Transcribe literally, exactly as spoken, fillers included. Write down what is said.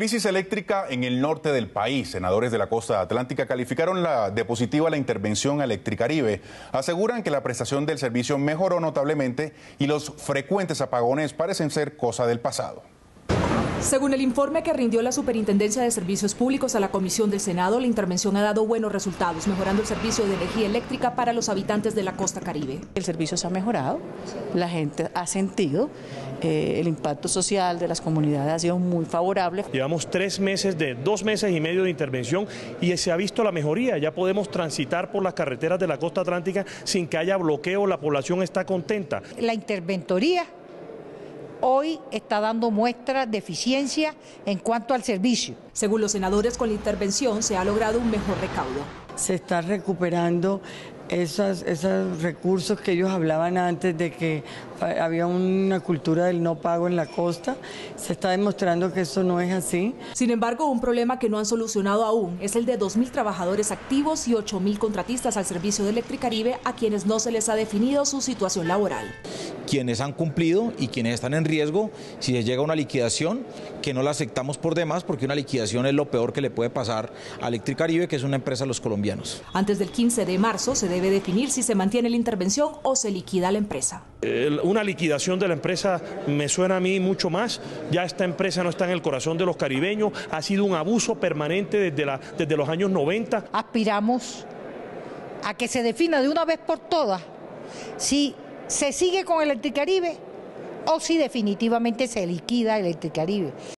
Crisis eléctrica en el norte del país. Senadores de la costa atlántica calificaron la, de positiva la intervención a Electricaribe. Aseguran que la prestación del servicio mejoró notablemente y los frecuentes apagones parecen ser cosa del pasado. Según el informe que rindió la Superintendencia de Servicios Públicos a la Comisión del Senado, la intervención ha dado buenos resultados, mejorando el servicio de energía eléctrica para los habitantes de la costa caribe. El servicio se ha mejorado, la gente ha sentido, eh, el impacto social de las comunidades ha sido muy favorable. Llevamos tres meses, de dos meses y medio de intervención y se ha visto la mejoría. Ya podemos transitar por las carreteras de la costa atlántica sin que haya bloqueo, la población está contenta. La interventoría hoy está dando muestras de eficiencia en cuanto al servicio. Según los senadores, con la intervención se ha logrado un mejor recaudo. Se está recuperando esas, esos recursos que ellos hablaban antes de que había una cultura del no pago en la costa. Se está demostrando que eso no es así. Sin embargo, un problema que no han solucionado aún es el de dos mil trabajadores activos y ocho mil contratistas al servicio de Electricaribe a quienes no se les ha definido su situación laboral. Quienes han cumplido y quienes están en riesgo, si les llega una liquidación, que no la aceptamos por demás, porque una liquidación es lo peor que le puede pasar a Electricaribe, que es una empresa de los colombianos. Antes del quince de marzo se debe definir si se mantiene la intervención o se liquida la empresa. Una liquidación de la empresa me suena a mí mucho más. Ya esta empresa no está en el corazón de los caribeños, ha sido un abuso permanente desde, la, desde los años noventa. Aspiramos a que se defina de una vez por todas si se sigue con Electricaribe o si definitivamente se liquida Electricaribe.